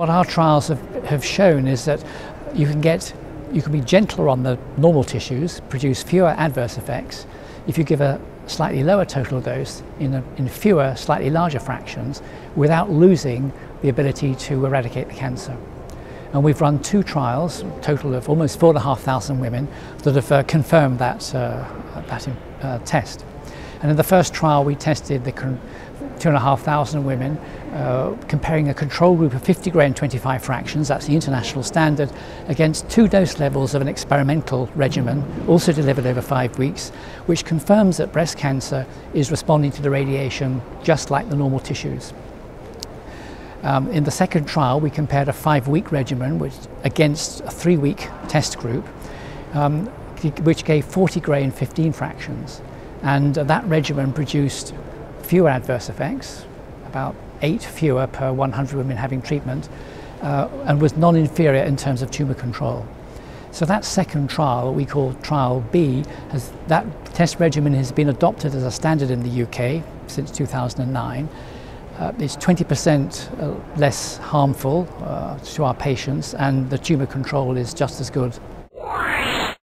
What our trials have shown is that you can be gentler on the normal tissues, produce fewer adverse effects if you give a slightly lower total dose in fewer, slightly larger fractions without losing the ability to eradicate the cancer. And we've run two trials, a total of almost 4,500 women that have confirmed that, test. And in the first trial we tested the 2,500 women, comparing a control group of 50 gray and 25 fractions, that's the international standard, against two dose levels of an experimental regimen, also delivered over 5 weeks, which confirms that breast cancer is responding to the radiation just like the normal tissues. In the second trial, we compared a 5-week regimen against a 3-week test group, which gave 40 gray and 15 fractions. And that regimen produced fewer adverse effects, about 8 fewer per 100 women having treatment, and was non-inferior in terms of tumour control. So that second trial, we call Trial B, that test regimen has been adopted as a standard in the UK since 2009. It's 20% less harmful to our patients, and the tumour control is just as good.